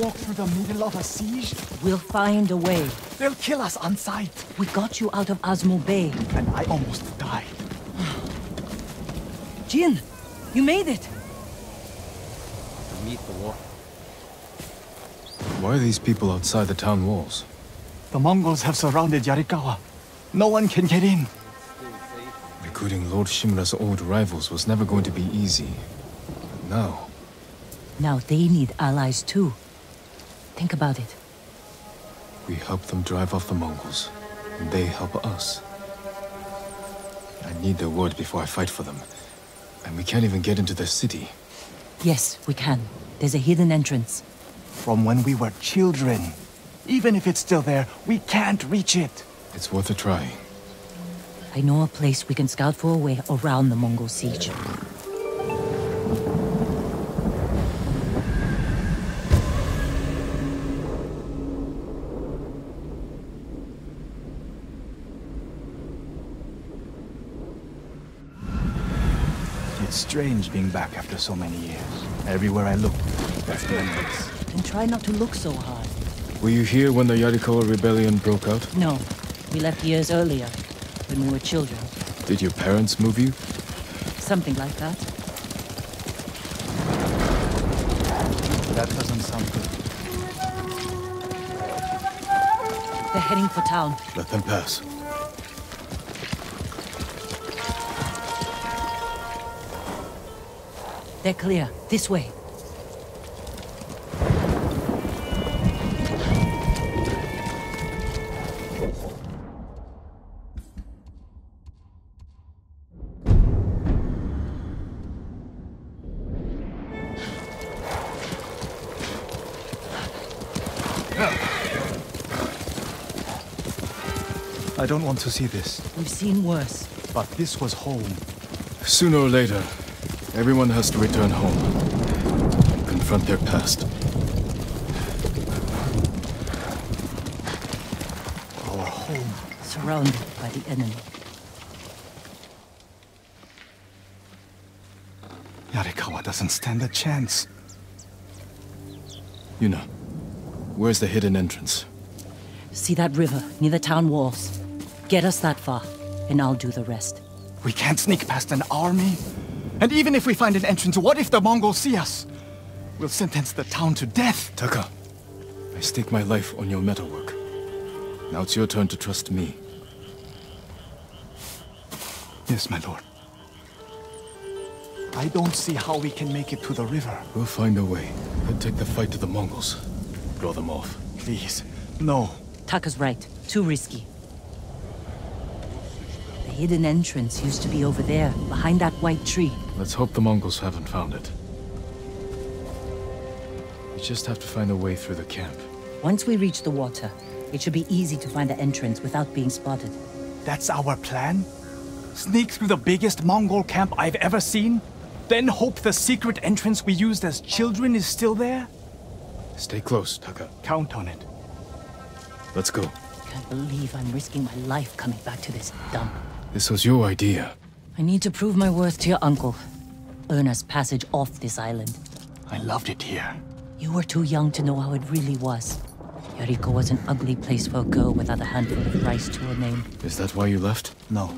Walk through the middle of a siege? We'll find a way. They'll kill us on sight. We got you out of Asmo Bay. And I almost died. Jin, you made it. We meet the war. Why are these people outside the town walls? The Mongols have surrounded Yarikawa. No one can get in. Recruiting Lord Shimura's old rivals was never going to be easy. But now... Now they need allies too. Think about it. We help them drive off the Mongols, and they help us. I need their word before I fight for them. And we can't even get into their city. Yes, we can. There's a hidden entrance. From when we were children. Even if it's still there, we can't reach it. It's worth a try. I know a place we can scout for a way around the Mongol siege. Strange being back after so many years. Everywhere I look, there's memories. And try not to look so hard. Were you here when the Yarikawa rebellion broke out? No. We left years earlier, when we were children. Did your parents move you? Something like that. That doesn't sound good. They're heading for town. Let them pass. They're clear. This way. I don't want to see this. We've seen worse. But this was home. Sooner or later, everyone has to return home and confront their past. Our home. Surrounded by the enemy. Yarikawa doesn't stand a chance. Yuna, where's the hidden entrance? See that river near the town walls. Get us that far, and I'll do the rest. We can't sneak past an army. And even if we find an entrance, what if the Mongols see us? We'll sentence the town to death. Taka, I stake my life on your metalwork. Now it's your turn to trust me. Yes, my lord. I don't see how we can make it to the river. We'll find a way. I'll take the fight to the Mongols. Draw them off. Please, no. Taka's right. Too risky. The hidden entrance used to be over there, behind that white tree. Let's hope the Mongols haven't found it. We just have to find a way through the camp. Once we reach the water, it should be easy to find the entrance without being spotted. That's our plan? Sneak through the biggest Mongol camp I've ever seen? Then hope the secret entrance we used as children is still there? Stay close, Taka. Count on it. Let's go. I can't believe I'm risking my life coming back to this dump. This was your idea. I need to prove my worth to your uncle. Earn us passage off this island. I loved it here. You were too young to know how it really was. Yarikawa was an ugly place for a girl without a handful of rice to her name. Is that why you left? No.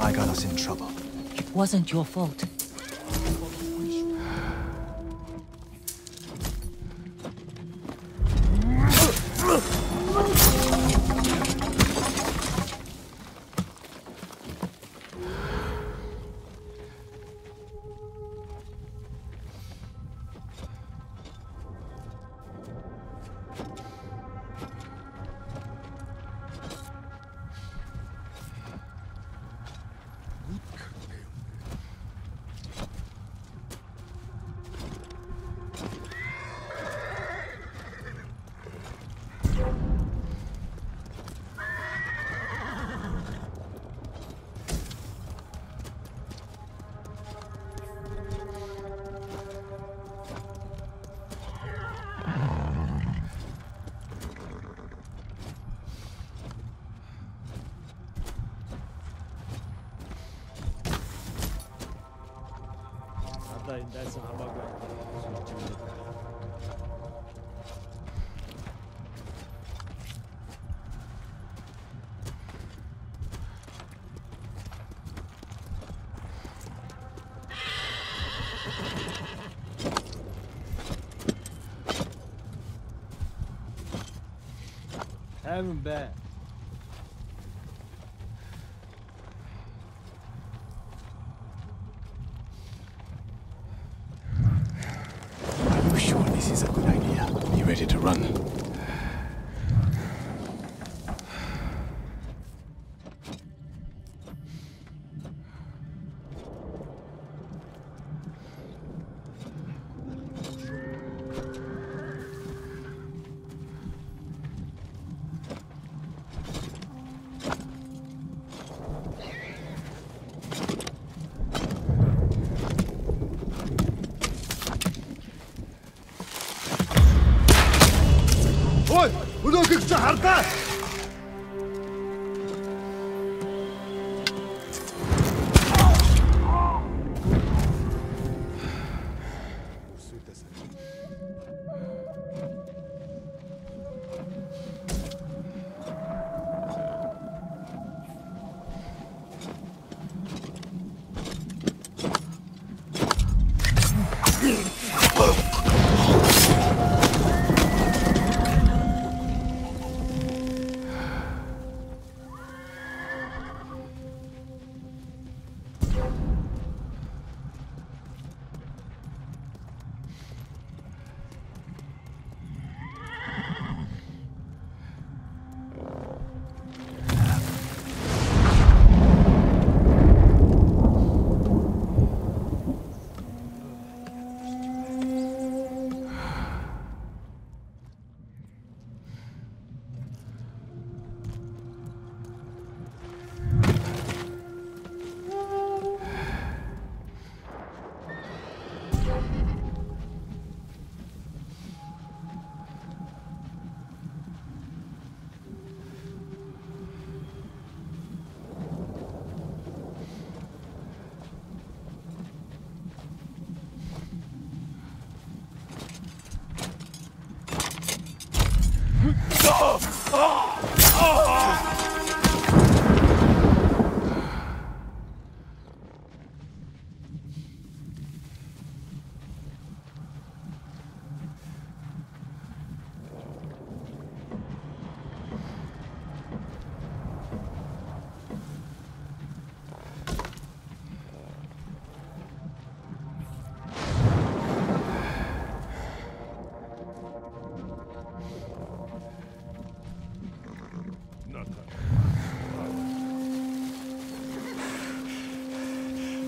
I got us in trouble. It wasn't your fault. I'm back. Are you sure this is a good idea? Are you ready to run?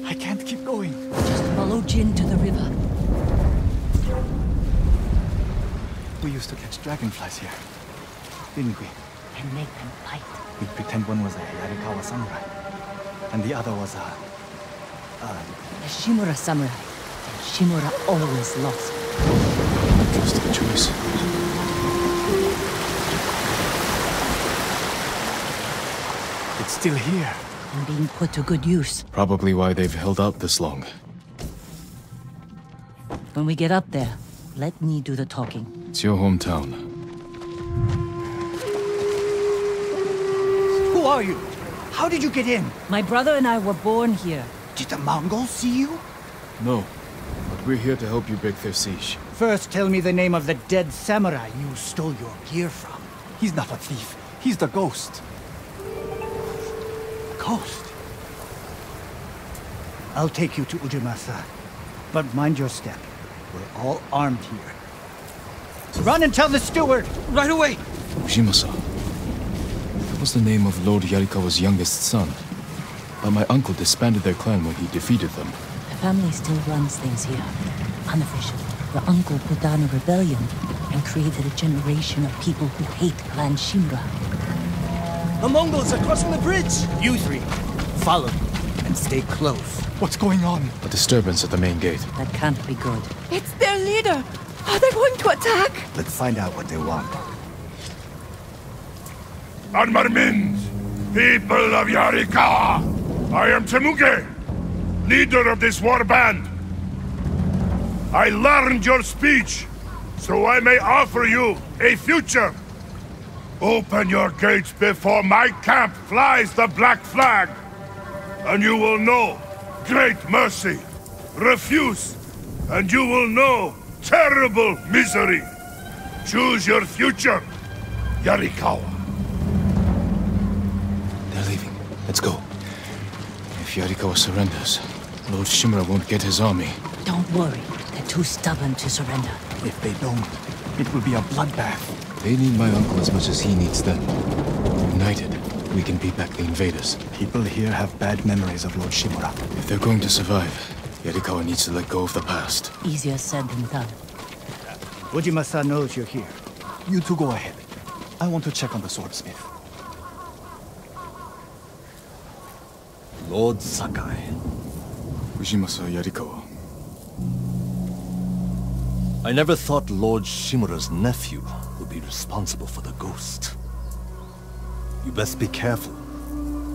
I can't keep going. Just follow Jin to the river. We used to catch dragonflies here, didn't we? And make them fight. We'd pretend one was a Yarikawa samurai, and the other was a Shimura samurai. And Shimura always lost. Interesting choice. It's still here. And being put to good use. Probably why they've held out this long. When we get up there, let me do the talking. It's your hometown. Who are you? How did you get in? My brother and I were born here. Did the Mongols see you? No, but we're here to help you break their siege. First, tell me the name of the dead samurai you stole your gear from. He's not a thief. He's the ghost. Ghost? I'll take you to Ujimasa, but mind your step. We're all armed here. Run and tell the steward! Right away! Ujimasa. That was the name of Lord Yarikawa's youngest son. But my uncle disbanded their clan when he defeated them. The family still runs things here. Unofficially, the uncle put down a rebellion and created a generation of people who hate Clan Shinra. The Mongols are crossing the bridge! You three, follow me and stay close. What's going on? A disturbance at the main gate. That can't be good. It's their leader! Are they going to attack? Let's find out what they want. Armarmins! People of Yarikawa! I am Temuge, leader of this war band. I learned your speech, so I may offer you a future. Open your gates before my camp flies the black flag, and you will know great mercy. Refuse, and you will know terrible misery. Choose your future, Yarikawa. They're leaving. Let's go. If Yarikawa surrenders, Lord Shimura won't get his army. Don't worry. They're too stubborn to surrender. If they don't, it will be a bloodbath. They need my uncle as much as he needs them. United, we can beat back the invaders. People here have bad memories of Lord Shimura. If they're going to survive, Yarikawa needs to let go of the past. Easier said than done. Ujimasa knows you're here. You two go ahead. I want to check on the swordsmith. Lord Sakai. Ujimasa Yarikawa. I never thought Lord Shimura's nephew would be responsible for the ghost. You best be careful,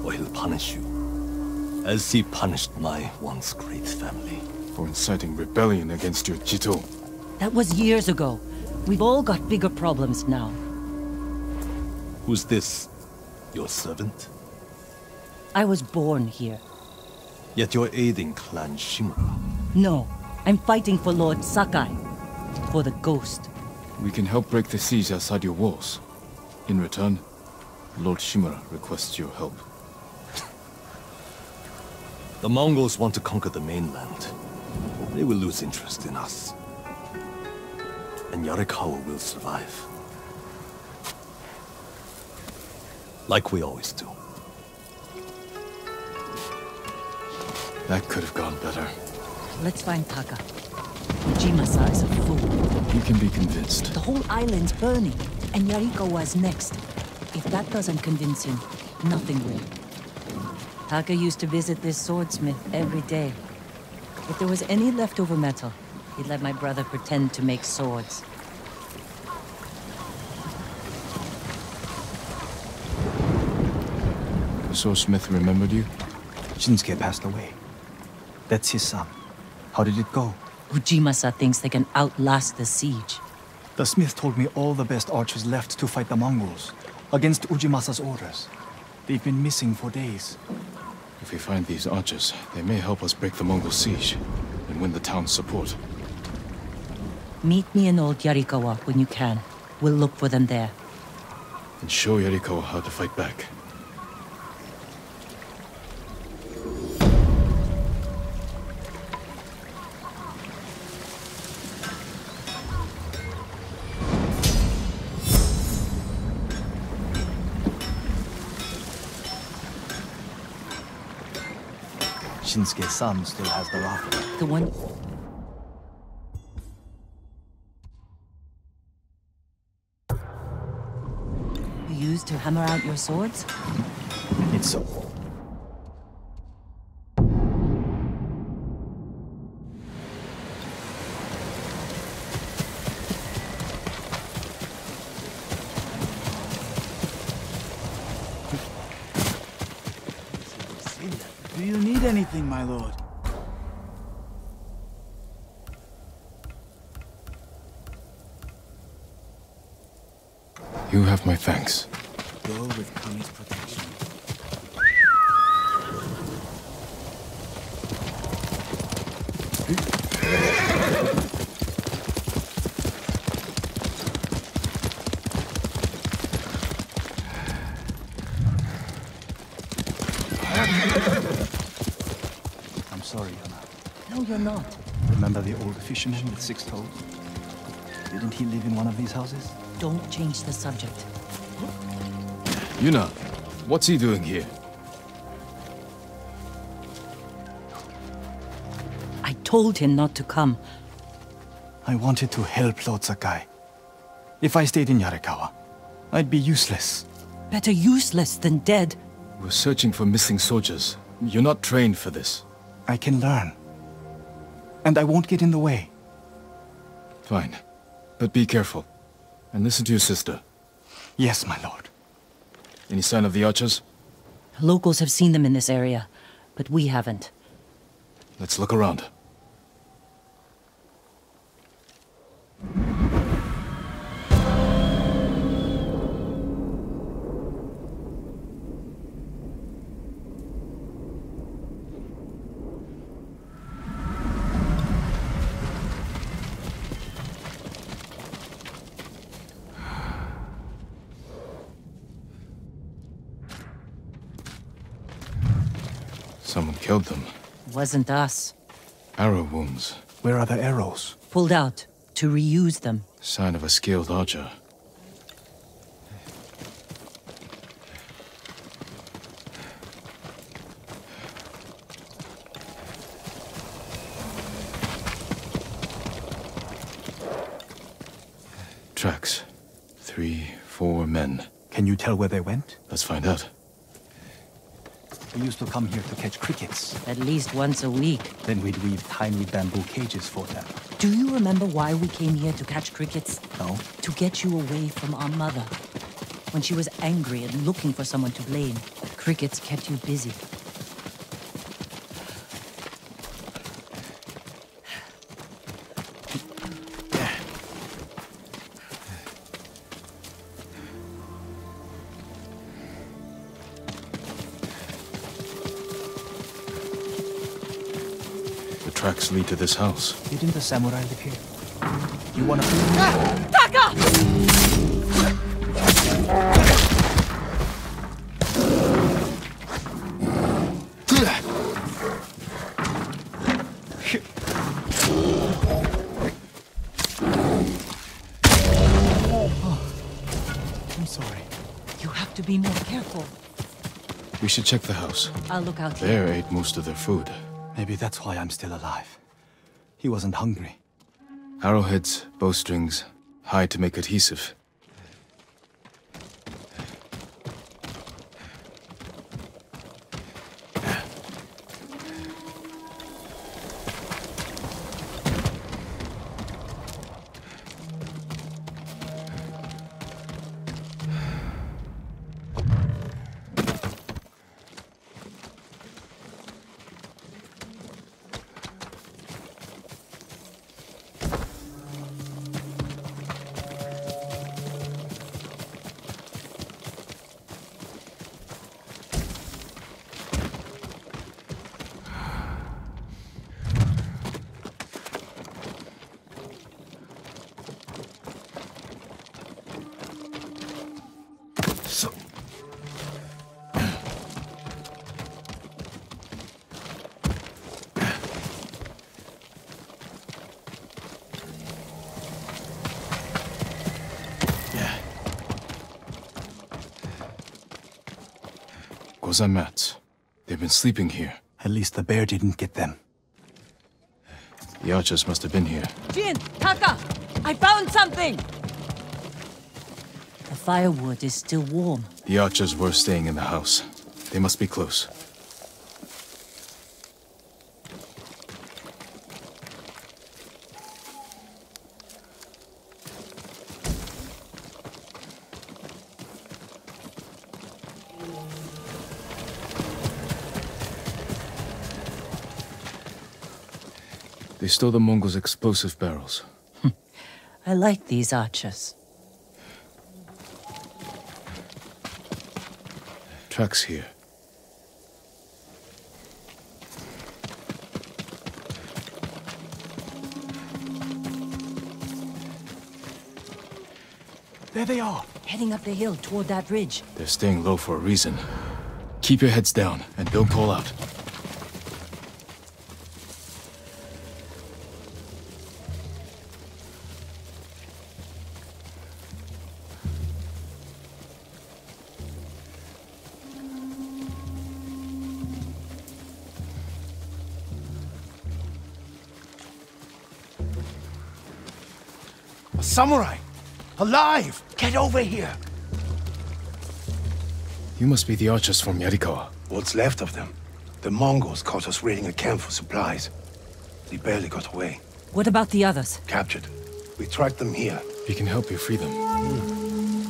or he'll punish you, as he punished my once great family. For inciting rebellion against your Jito. That was years ago. We've all got bigger problems now. Who's this? Your servant? I was born here. Yet you're aiding Clan Shimura. No, I'm fighting for Lord Sakai. For the ghost. We can help break the siege outside your walls. In return, Lord Shimura requests your help. The Mongols want to conquer the mainland. They will lose interest in us. And Yarikawa will survive. Like we always do. That could have gone better. Let's find Taka. Ujimasa is a fool. You can be convinced. The whole island's burning, and Yarikawa's next. If that doesn't convince him, nothing will. Taka used to visit this swordsmith every day. If there was any leftover metal, he'd let my brother pretend to make swords. The swordsmith remembered you? Kinsuke passed away. That's his son. How did it go? Ujimasa thinks they can outlast the siege. The smith told me all the best archers left to fight the Mongols, against Ujimasa's orders. They've been missing for days. If we find these archers, they may help us break the Mongol siege and win the town's support. Meet me in Old Yarikawa when you can. We'll look for them there. And show Yarikawa how to fight back. Shinsuke's son still has the raffle. The one... you used to hammer out your swords? It's so... anything, my lord. You have my thanks. Go with Kami's protection. Remember the old fisherman with 6 toes? Didn't he live in one of these houses? Don't change the subject. Yuna, what's he doing here? I told him not to come. I wanted to help Lord Sakai. If I stayed in Yarikawa, I'd be useless. Better useless than dead. We're searching for missing soldiers. You're not trained for this. I can learn. And I won't get in the way. Fine. But be careful. And listen to your sister. Yes, my lord. Any sign of the archers? Locals have seen them in this area, but we haven't. Let's look around. Someone killed them. It wasn't us. Arrow wounds. Where are the arrows? Pulled out to reuse them. Sign of a skilled archer. Tracks. 3, 4 men. Can you tell where they went? Let's find out. We used to come here to catch crickets. At least once a week. Then we'd weave tiny bamboo cages for them. Do you remember why we came here to catch crickets? No. To get you away from our mother. When she was angry and looking for someone to blame, crickets kept you busy. Tracks lead to this house. Didn't the samurai live here? You wanna... Taka! I'm sorry. You have to be more careful. We should check the house. I'll look out here. They ate most of their food. Maybe that's why I'm still alive. He wasn't hungry. Arrowheads, bowstrings, hide to make adhesive. Mats. They've been sleeping here. At least the bear didn't get them. The archers must have been here. Jin! Taka! I found something! The firewood is still warm. The archers were staying in the house. They must be close. They stole the Mongols' explosive barrels. I like these archers. Tracks here. There they are! Heading up the hill toward that ridge. They're staying low for a reason. Keep your heads down and don't call out. Samurai! Alive! Get over here! You must be the archers from Yarikawa. What's left of them? The Mongols caught us raiding a camp for supplies. They barely got away. What about the others? Captured. We tracked them here. We can help you free them.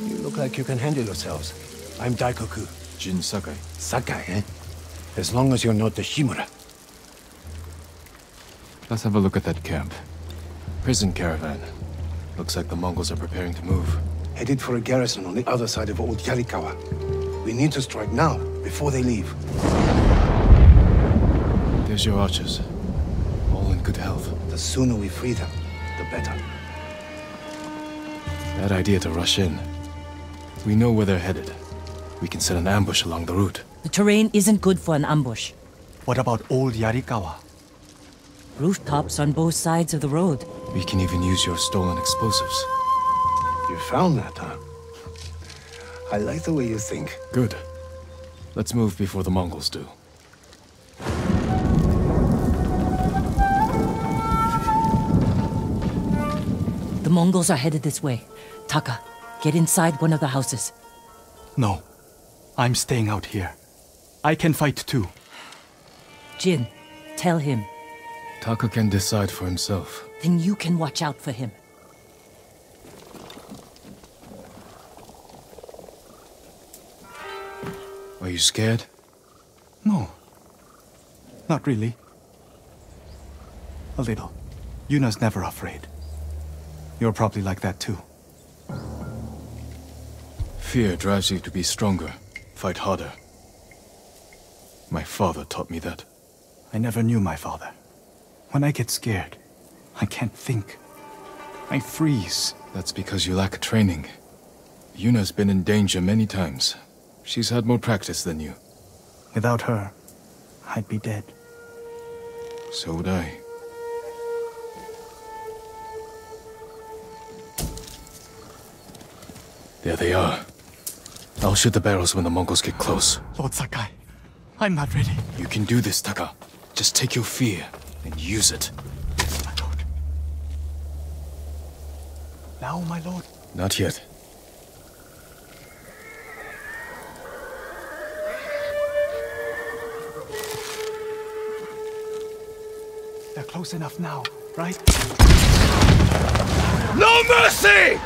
You look like you can handle yourselves. I'm Daikoku. Jin Sakai. Sakai, eh? As long as you're not the Shimura. Let's have a look at that camp. Prison caravan. Looks like the Mongols are preparing to move. Headed for a garrison on the other side of Old Yarikawa. We need to strike now, before they leave. There's your archers. All in good health. The sooner we free them, the better. Bad idea to rush in. We know where they're headed. We can set an ambush along the route. The terrain isn't good for an ambush. What about Old Yarikawa? Rooftops on both sides of the road. We can even use your stolen explosives. You found that, huh? I like the way you think. Good. Let's move before the Mongols do. The Mongols are headed this way. Taka, get inside one of the houses. No. I'm staying out here. I can fight too. Jin, tell him. Taka can decide for himself. Then you can watch out for him. Are you scared? No. Not really. A little. Yuna's never afraid. You're probably like that too. Fear drives you to be stronger, fight harder. My father taught me that. I never knew my father. When I get scared, I can't think. I freeze. That's because you lack training. Yuna's been in danger many times. She's had more practice than you. Without her, I'd be dead. So would I. There they are. I'll shoot the barrels when the Mongols get close. Lord Sakai, I'm not ready. You can do this, Taka. Just take your fear and use it. My lord. Now, my lord? Not yet. They're close enough now, right? No mercy!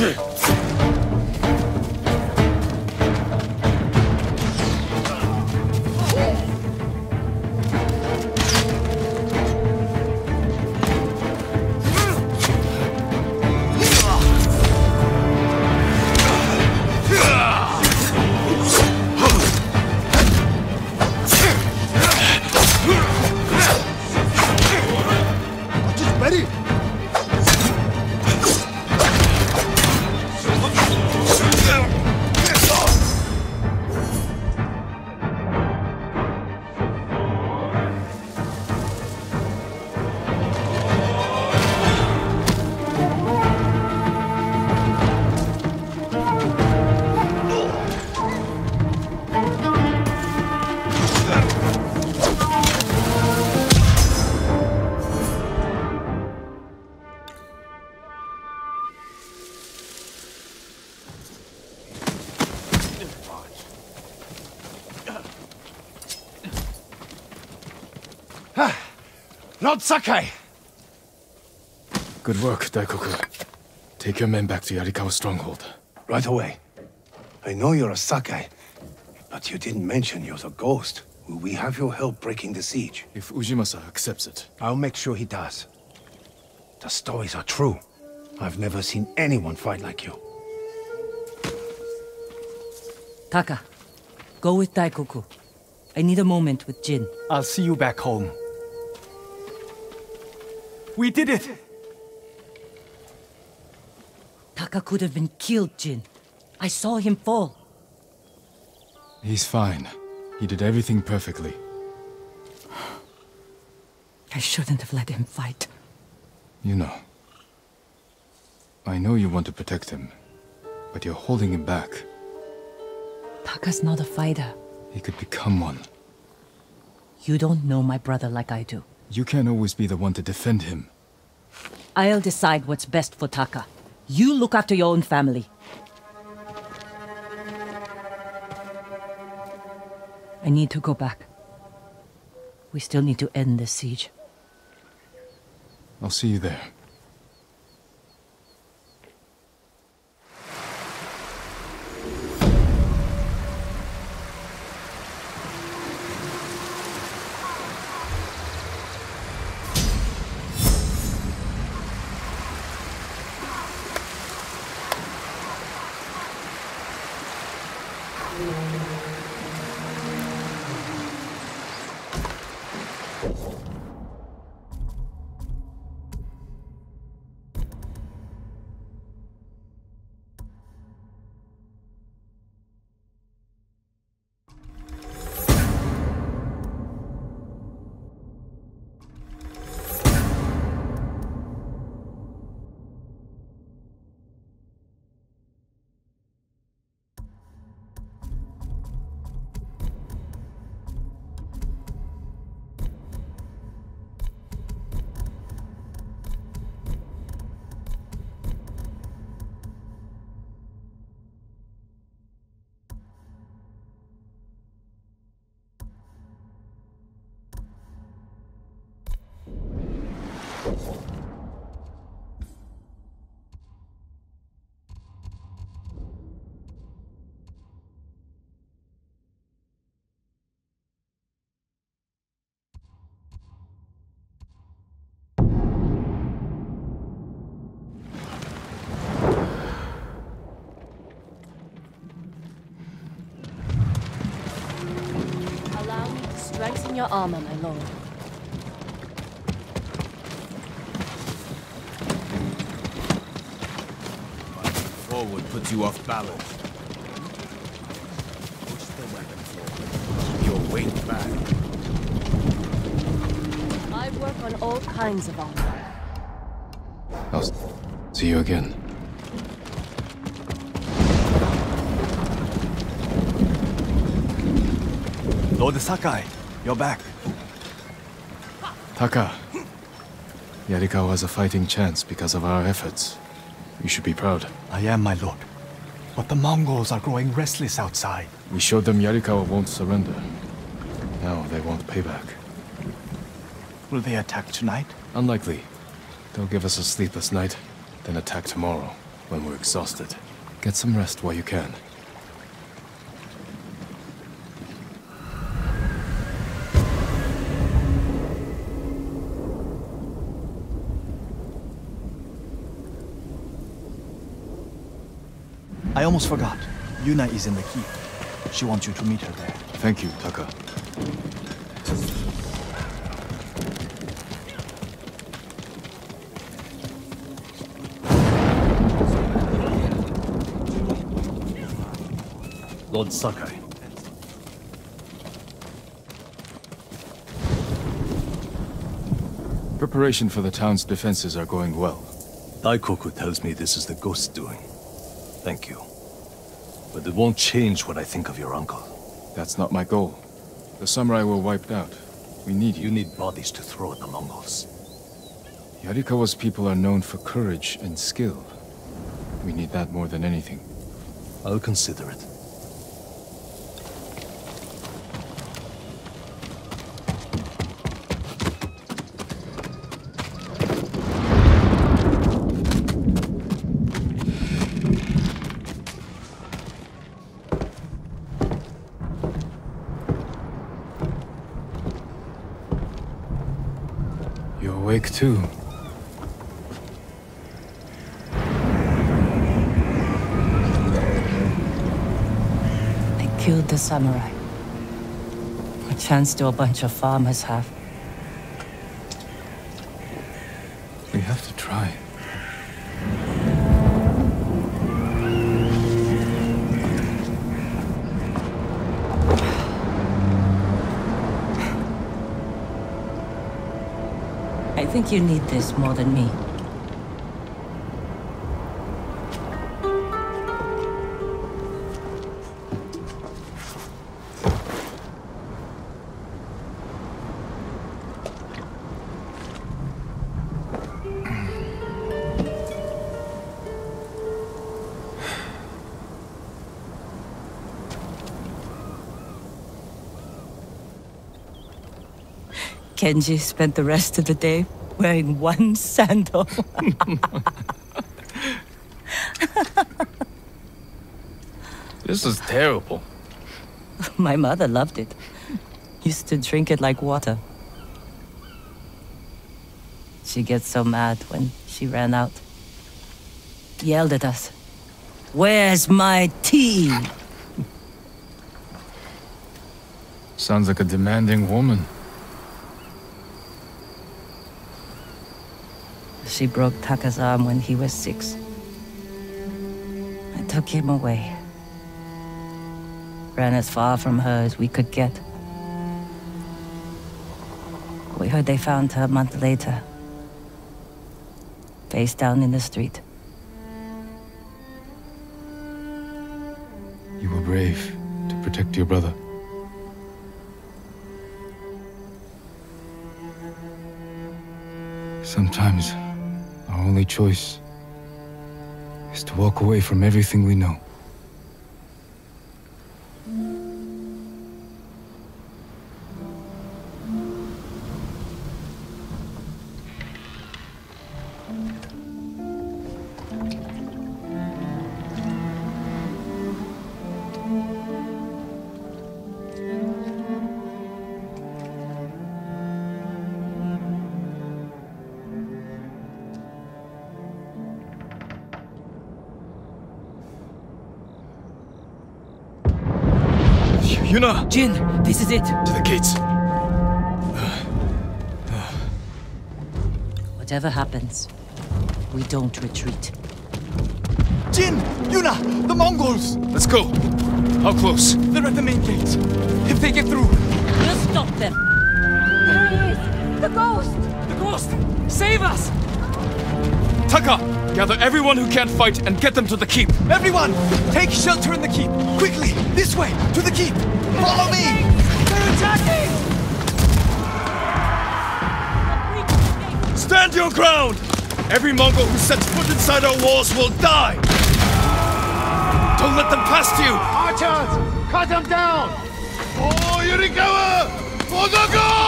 Lord Sakai! Good work, Daikoku. Take your men back to Yarikawa's stronghold. Right away. I know you're a Sakai, but you didn't mention you're the ghost. Will we have your help breaking the siege? If Ujimasa accepts it. I'll make sure he does. The stories are true. I've never seen anyone fight like you. Taka, go with Daikoku. I need a moment with Jin. I'll see you back home. We did it! Taka could have been killed, Jin. I saw him fall. He's fine. He did everything perfectly. I shouldn't have let him fight. Yuna, I know you want to protect him, but you're holding him back. Taka's not a fighter. He could become one. You don't know my brother like I do. You can't always be the one to defend him. I'll decide what's best for Taka. You look after your own family. I need to go back. We still need to end this siege. I'll see you there. Strengthen your armor, my lord. Forward puts you off balance. Push the weapon forward. Keep your weight back. I work on all kinds of armor. I'll see you again. Lord Sakai! You're back. Taka, Yarikawa has a fighting chance because of our efforts. You should be proud. I am, my lord. But the Mongols are growing restless outside. We showed them Yarikawa won't surrender. Now they want payback. Will they attack tonight? Unlikely. They'll give us a sleepless night, then attack tomorrow. when we're exhausted. Get some rest while you can. I almost forgot. Yuna is in the keep. She wants you to meet her there. Thank you, Taka. Lord Sakai. Preparation for the town's defenses are going well. Daikoku tells me this is the ghost's doing. Thank you. But it won't change what I think of your uncle. That's not my goal. The samurai were wiped out. We need you. You need bodies to throw at the Mongols. Yarikawa's people are known for courage and skill. We need that more than anything. I'll consider it. Too. I killed the samurai. A chance to a bunch of farmers have. We have to try. I think you need this more than me. Kenji spent the rest of the day wearing one sandal. This is terrible. My mother loved it. Used to drink it like water. She gets so mad when she ran out. Yelled at us. Where's my tea? Sounds like a demanding woman. She broke Taka's arm when he was 6. I took him away. Ran as far from her as we could get. We heard they found her a month later. Face down in the street. You were brave to protect your brother. Sometimes our only choice is to walk away from everything we know. Yuna! Jin, this is it! To the gates! Whatever happens, we don't retreat. Jin! Yuna! The Mongols! Let's go! How close? They're at the main gate. If they get through... We'll stop them! There he is! The ghost! The ghost! Save us! Taka! Gather everyone who can't fight and get them to the keep! Everyone! Take shelter in the keep! Quickly! This way! To the keep! Follow me! They're attacking! Stand your ground! Every Mongol who sets foot inside our walls will die! Don't let them pass you! Archers! Cut them down! For Yarikawa! For the Mongols!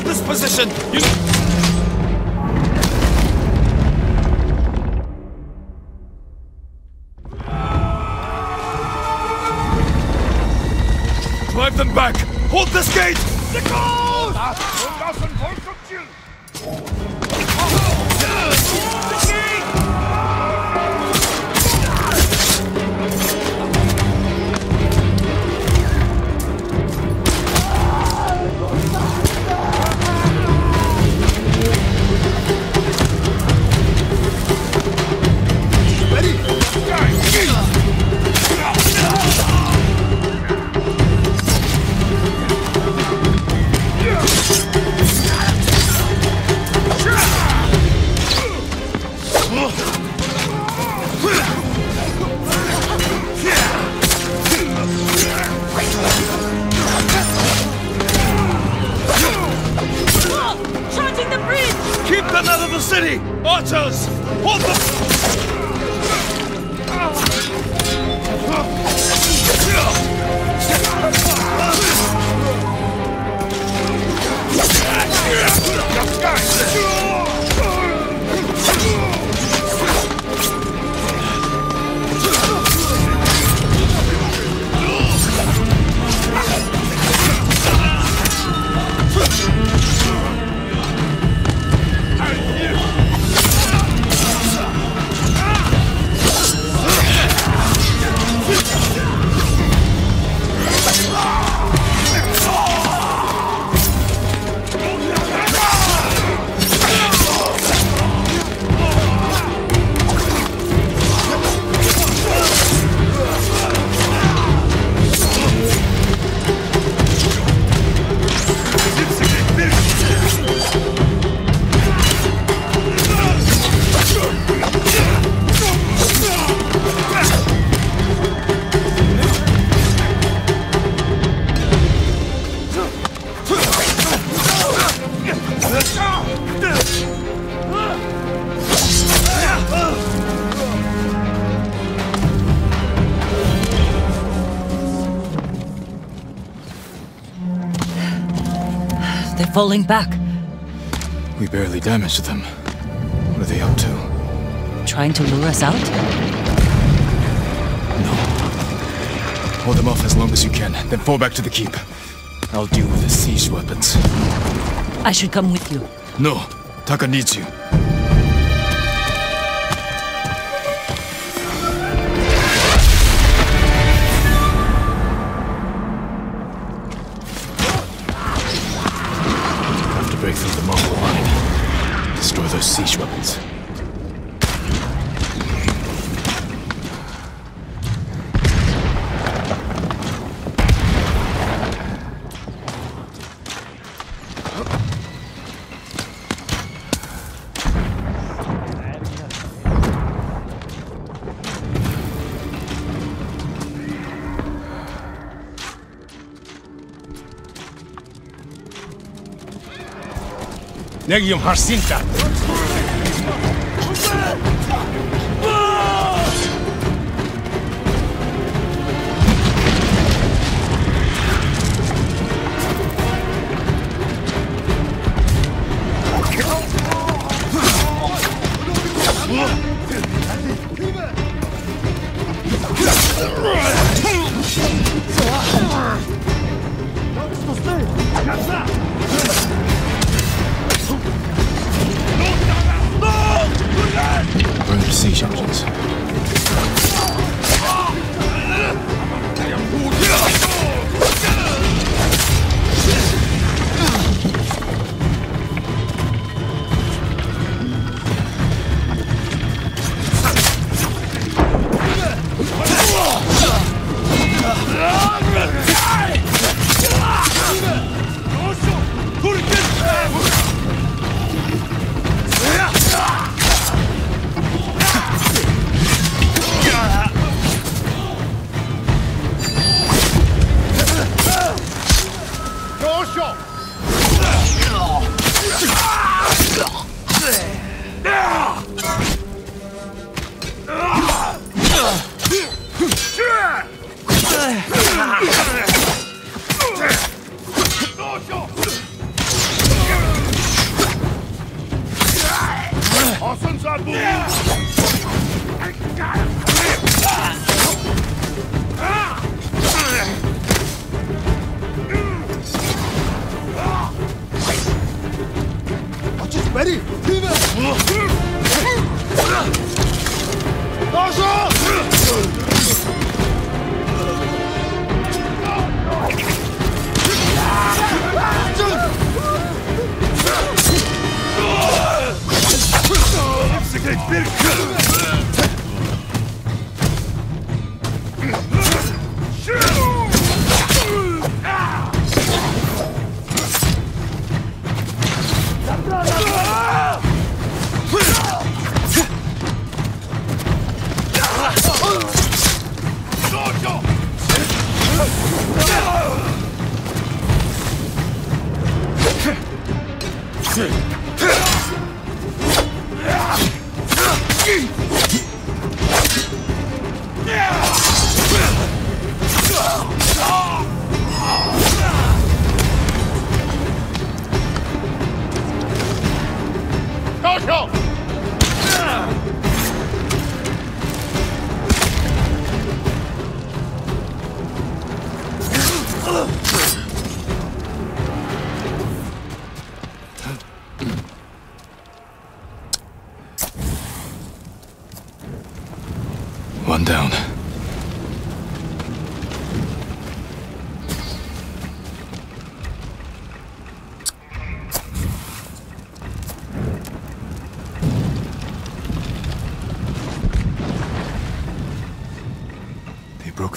hold this position! You... Drive them back! Hold this gate! The goal! Falling back. We barely damaged them. What are they up to? Trying to lure us out? No. Hold them off as long as you can, then fall back to the keep. I'll deal with the siege weapons. I should come with you. No. Taka needs you. Siege weapons. Negium Harsinta. What is this?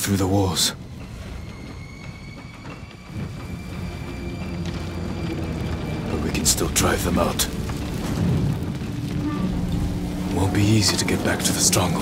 Through the walls. But we can still drive them out. It won't be easy to get back to the stronghold.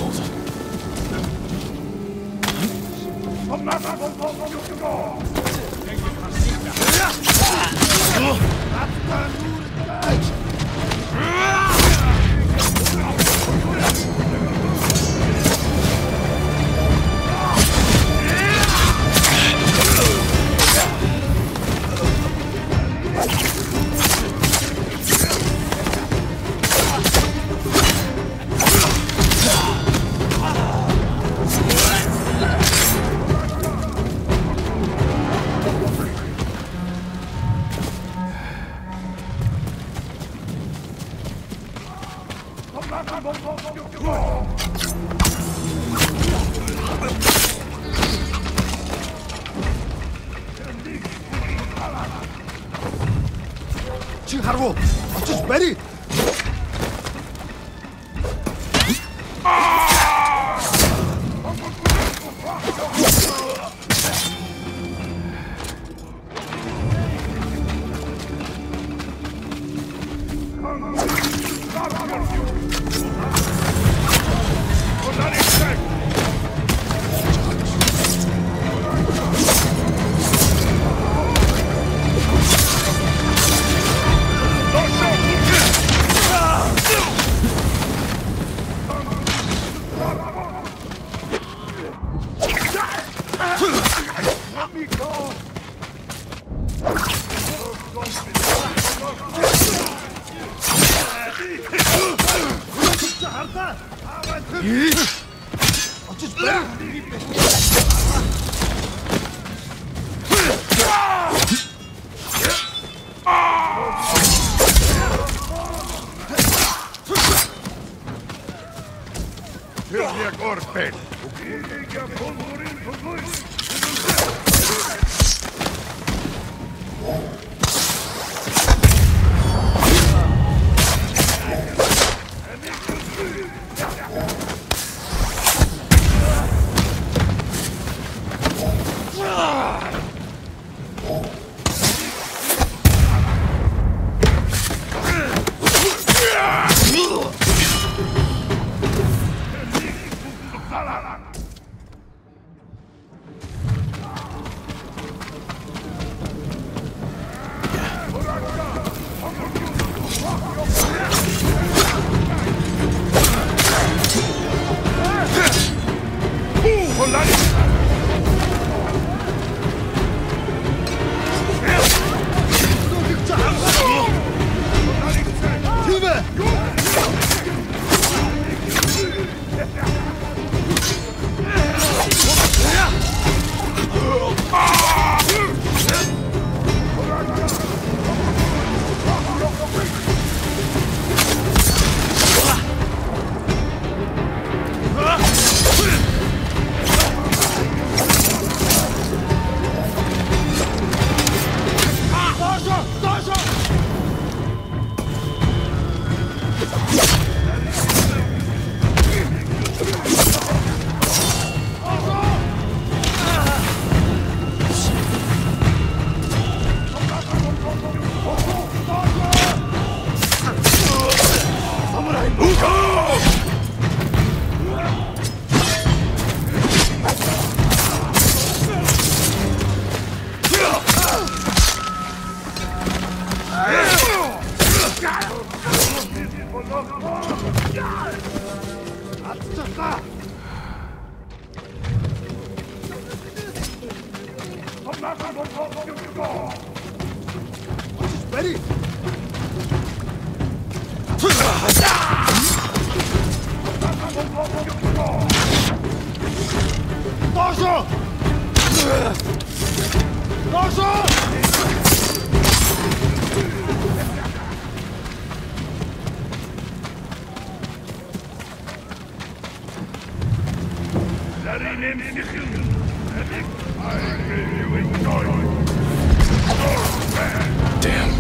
Damn.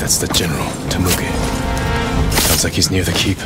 That's the general, Temuge. Sounds like he's near the keep.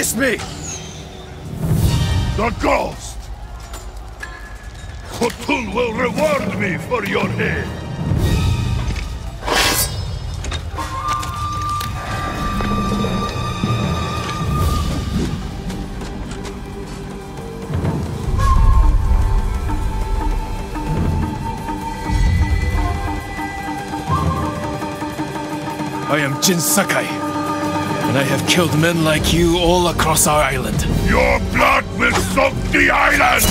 Face me! The ghost! Khotun will reward me for your head! I am Jin Sakai. And I have killed men like you all across our island. Your blood will soak the island!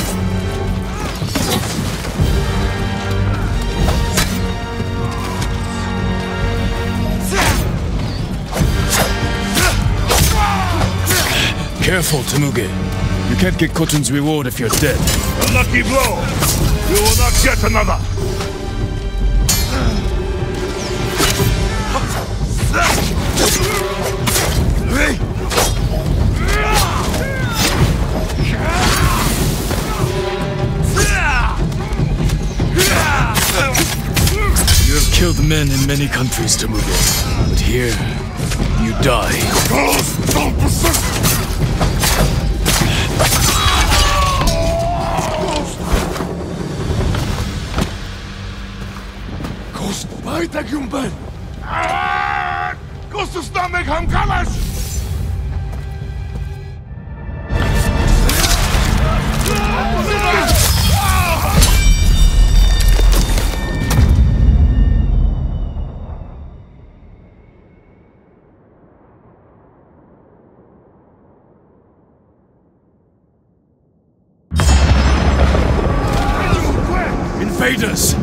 Careful, Temuge. You can't get Khotun's reward if you're dead. A lucky blow! You will not get another! Killed men in many countries, Temuge, but here you die. Ghost, why take you back? Ghost is not make him colors. traitors!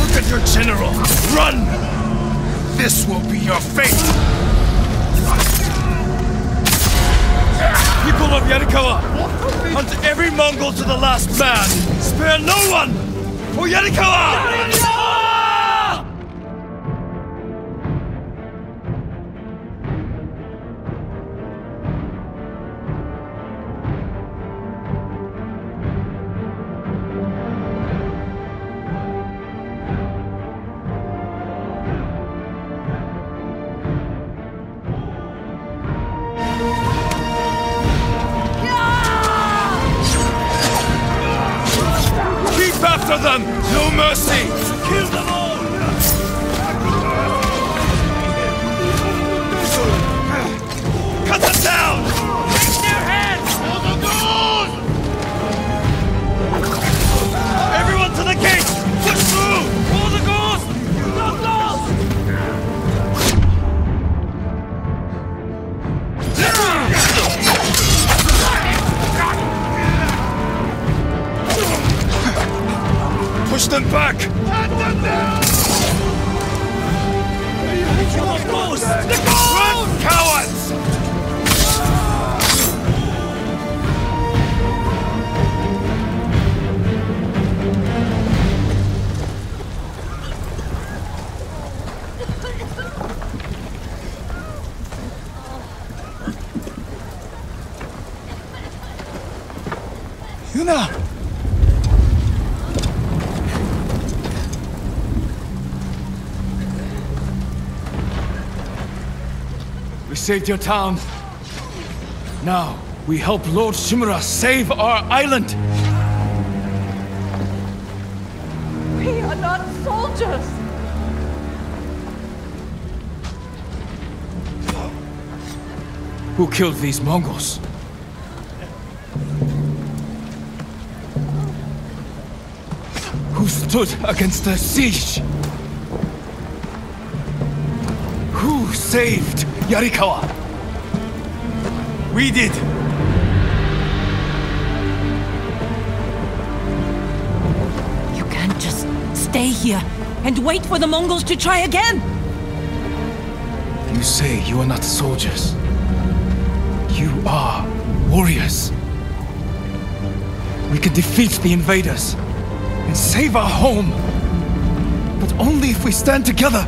Look at your general! Run! This will be your fate! People of Yarikawa, hunt every Mongol to the last man! Spare no one! For Yarikawa! Yarikawa! We saved your town. Now, we help Lord Shimura save our island! We are not soldiers! Who killed these Mongols? Who stood against the siege? Who saved Yarikawa? We did! You can't just stay here and wait for the Mongols to try again! You say you are not soldiers. You are warriors. We can defeat the invaders and save our home, but only if we stand together.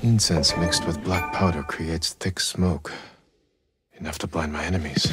Incense mixed with black powder creates thick smoke, enough to blind my enemies.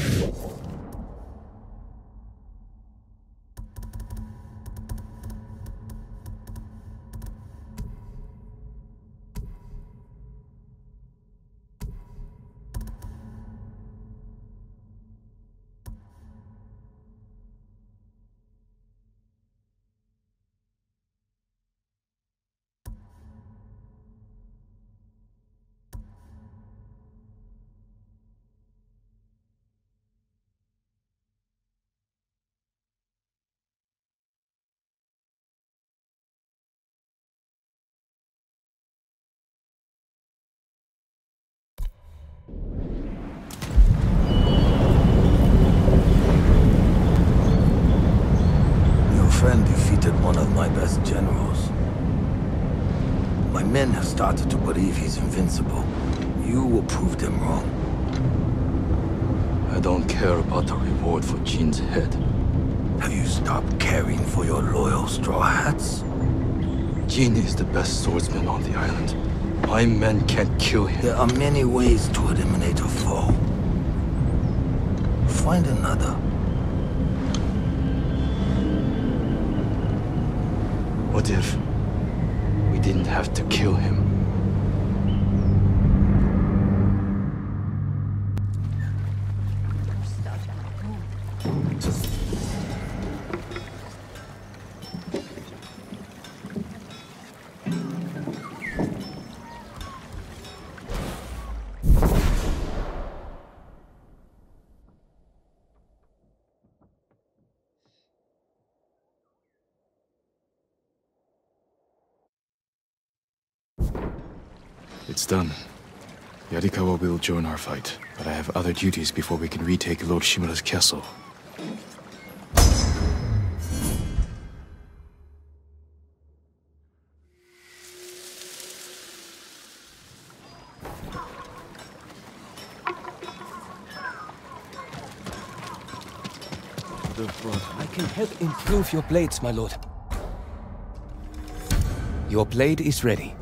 Started to believe he's invincible. You will prove them wrong. I don't care about the reward for Jin's head. Have you stopped caring for your loyal straw hats? Jin is the best swordsman on the island. My men can't kill him. There are many ways to eliminate a foe. find another. What if we didn't have to kill him? It's done. Yarikawa will join our fight, but I have other duties before we can retake Lord Shimura's castle. I can help improve your blades, my lord. Your blade is ready.